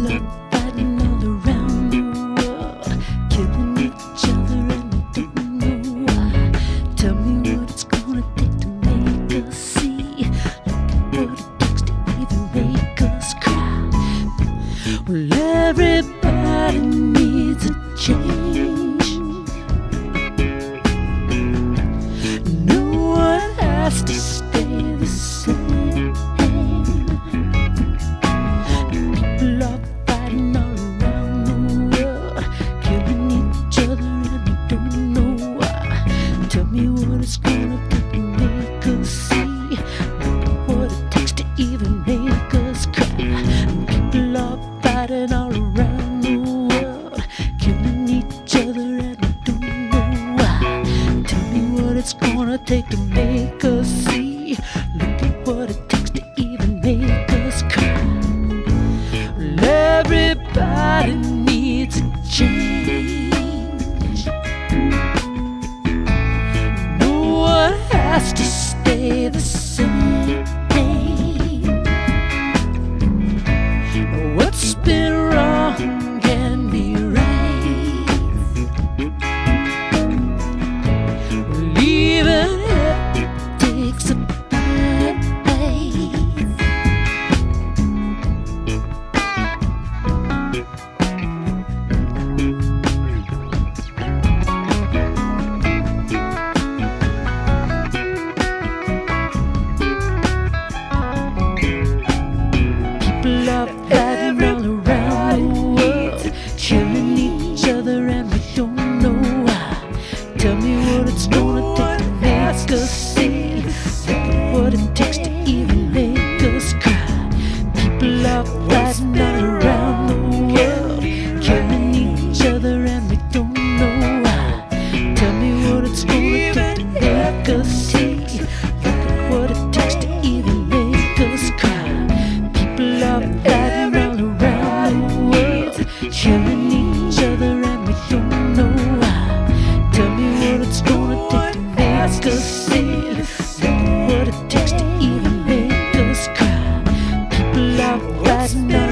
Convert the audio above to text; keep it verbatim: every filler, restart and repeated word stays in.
Well, everybody needs a change. No one has to stay the same. People are fighting all around the world, killing each other, and we don't know why. Tell me what it's gonna take to make us see, what it takes to even make us cry. People are fighting all around the world, killing each other, and we don't know why. Tell me what it's gonna take to make us see. Look at what it takes to even make us cry. Well, everybody needs a change. No one has to stay the same. What's been wrong can be right. Well, even if it takes a bite. People love that. Tell me what it's gonna take to make us see. Look at what it takes to even make us cry. People are fighting all around the world, killing each other, and we don't know why. Tell me what it's gonna take to make us see. Look at what it takes to even make us cry. People are fighting all around the world, killing each other, and we don't know why. It's gonna take to make us see. Look at what it takes to even make us cry. People are fighting.